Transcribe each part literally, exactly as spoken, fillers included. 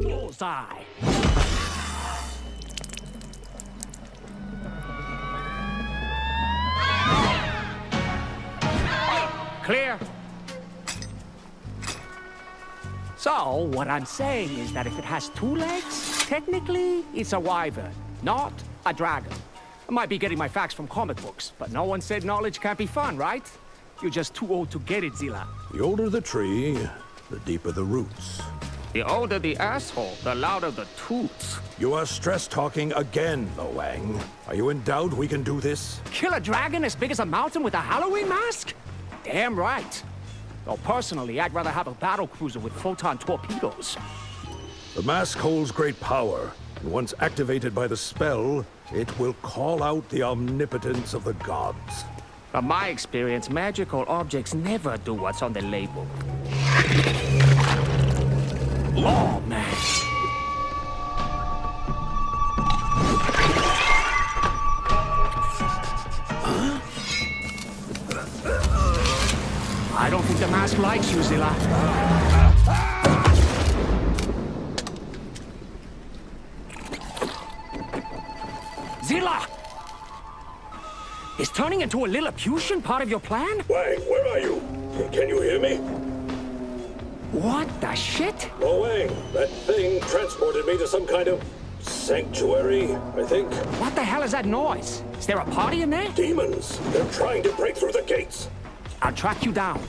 Bullseye. Clear. So, what I'm saying is that if it has two legs, technically, it's a wyvern, not a dragon. I might be getting my facts from comic books, but no one said knowledge can't be fun, right? You're just too old to get it, Zilla. The older the tree, the deeper the roots. The older the asshole, the louder the toots. You are stress-talking again, Lo Wang. Are you in doubt we can do this? Kill a dragon as big as a mountain with a Halloween mask? Damn right. Though personally, I'd rather have a battle cruiser with photon torpedoes. The mask holds great power, and once activated by the spell, it will call out the omnipotence of the gods. From my experience, magical objects never do what's on the label. Law mask. I don't think the mask likes you, Zilla. Zilla! Is turning into a Lilliputian part of your plan? Wang, where are you? Can you hear me? What the shit? Lo Wang, that thing transported me to some kind of sanctuary, I think. What the hell is that noise? Is there a party in there? Demons! They're trying to break through the gates! I'll track you down.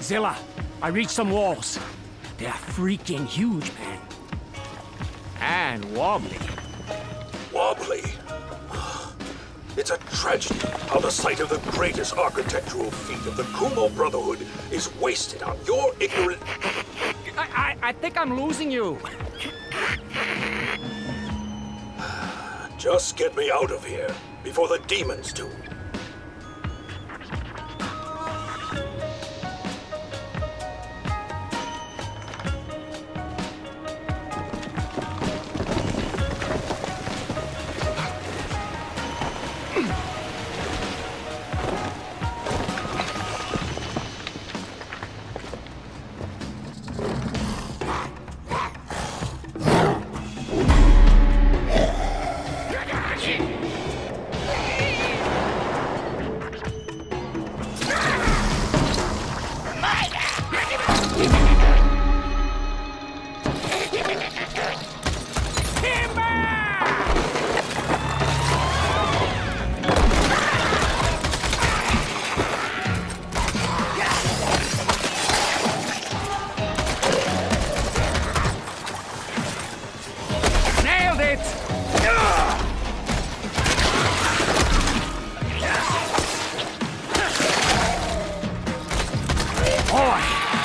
Zilla, I reached some walls. They are freaking huge, man. And wobbly. Wobbly? It's a tragedy how the sight of the greatest architectural feat of the Kumo Brotherhood is wasted on your ignorant... I, I, I think I'm losing you. Just get me out of here before the demons do.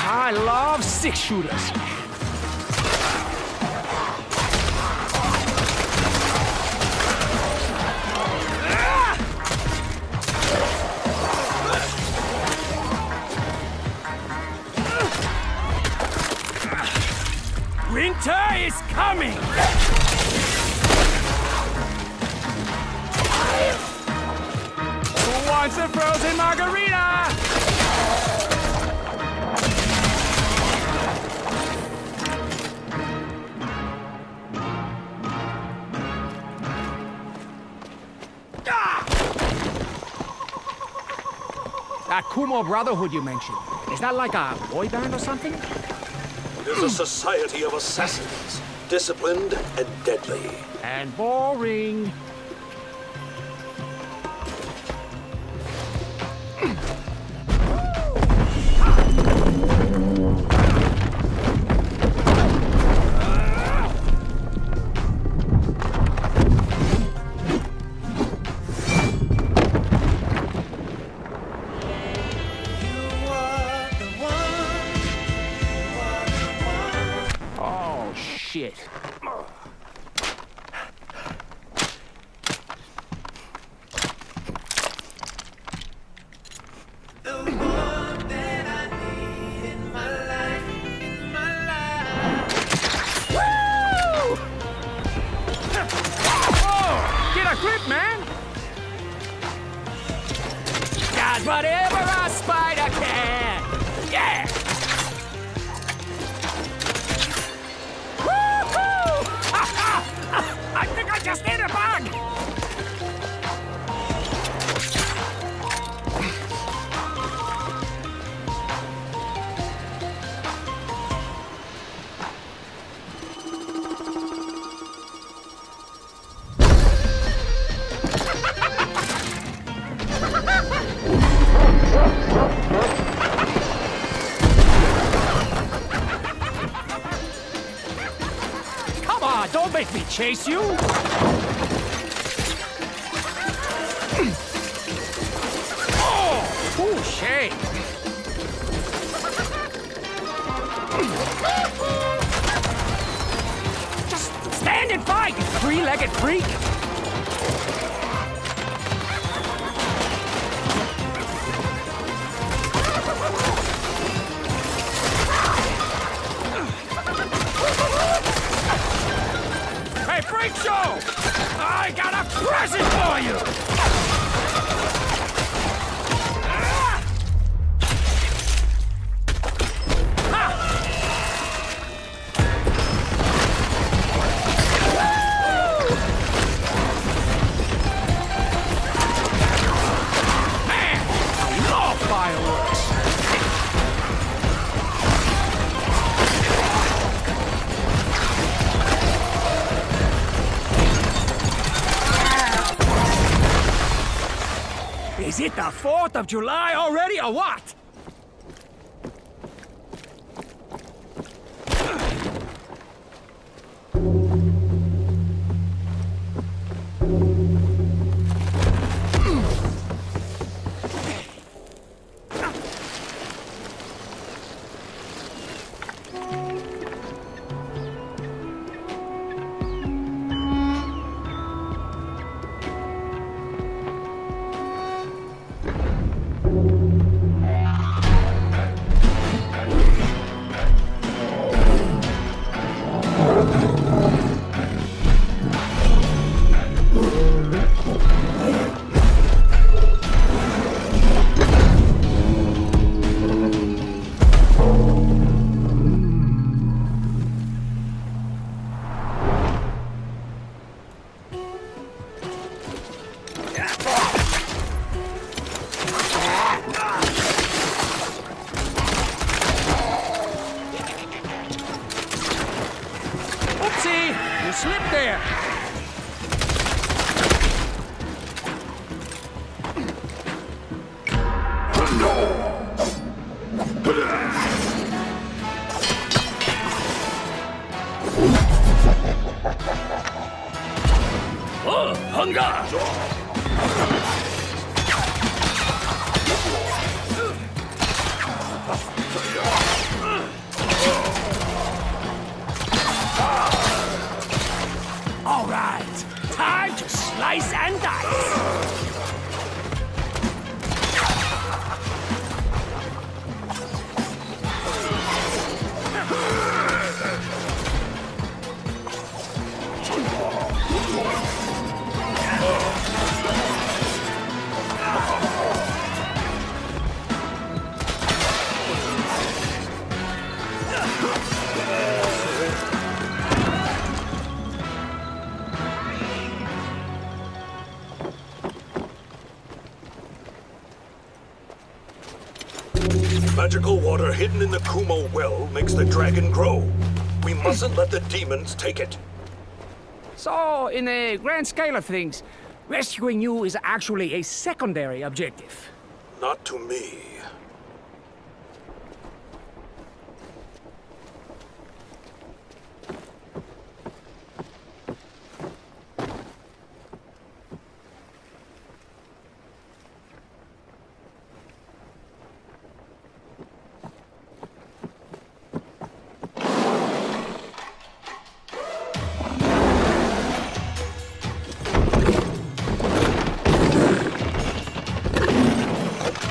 I love six shooters. Winter is coming! Who wants a frozen margarita? Ah! That Kumo Brotherhood you mentioned, is that like a boy band or something? It is a society of assassins, disciplined and deadly. And boring. Shit. does whatever a spider can. Yeah! Woohoo! Ha ha! I think I just ate a bug! Don't make me chase you! Oh! Ooh, shame! Just stand and fight, you three-legged freak! Freak show! I got a present for you! Ah! Man, I love fireworks! Is it the fourth of July already, or what? Magical water hidden in the Kumo well makes the dragon grow. We mustn't let the demons take it. So, in a grand scale of things, rescuing you is actually a secondary objective. Not to me.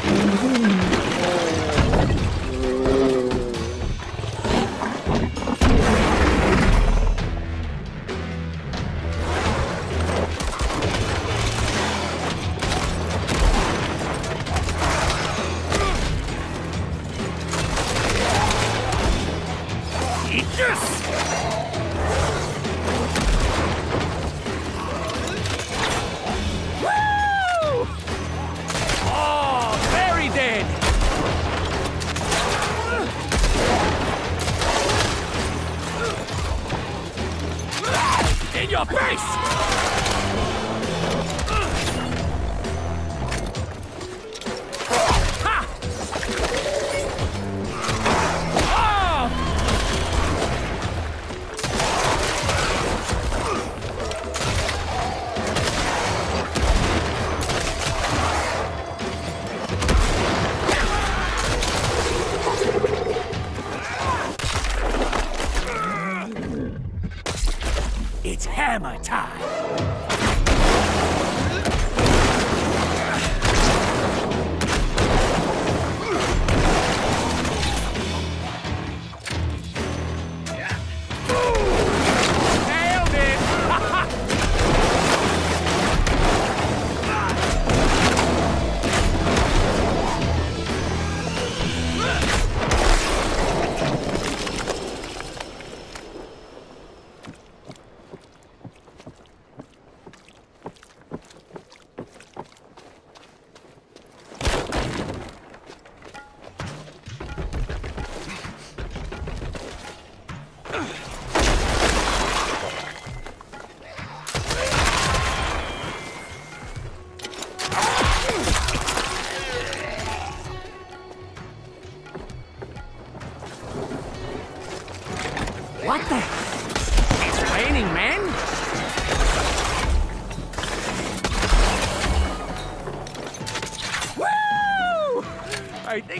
Mm-hmm.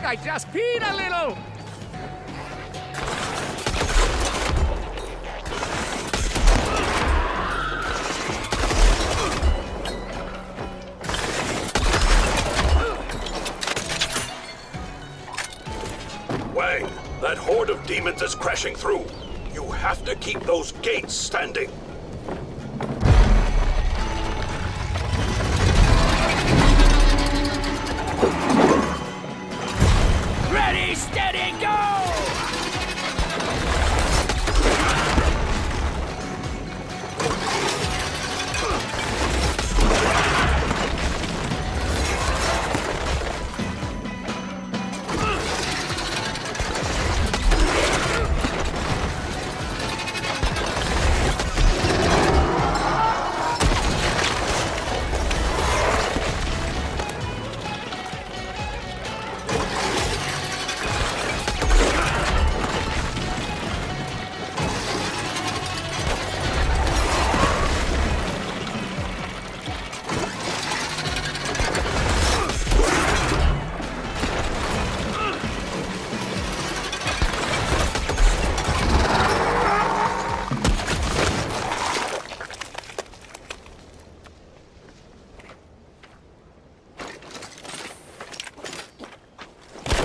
I just peed a little! Wang, that horde of demons is crashing through. You have to keep those gates standing.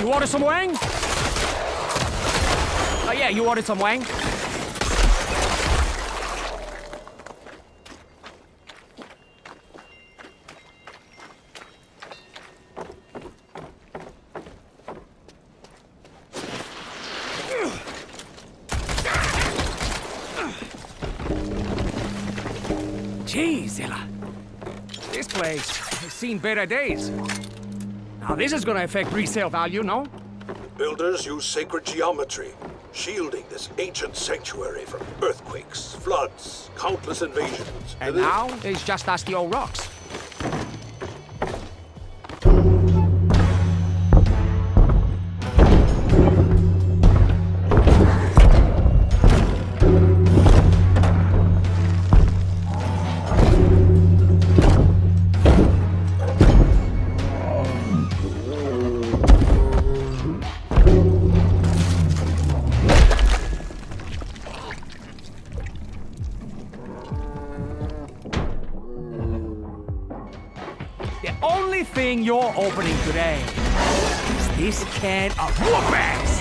You order some Wang? Oh yeah, you ordered some Wang? Geez, Zilla. This place has seen better days. Now this is gonna affect resale value, no? Builders use sacred geometry, shielding this ancient sanctuary from earthquakes, floods, countless invasions. And it now it's just us, the old rocks. You're opening today is this can of whoop-ass!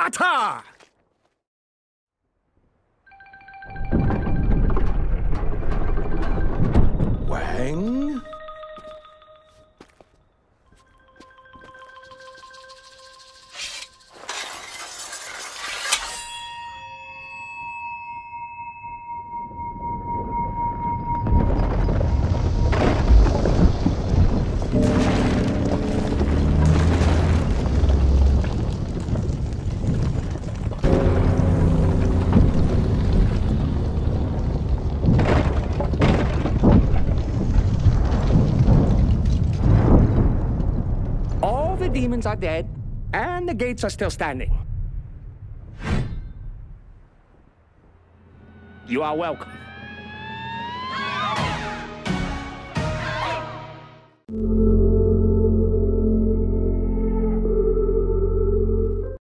Ta-ta! Wang? Demons are dead, and the gates are still standing. You are welcome.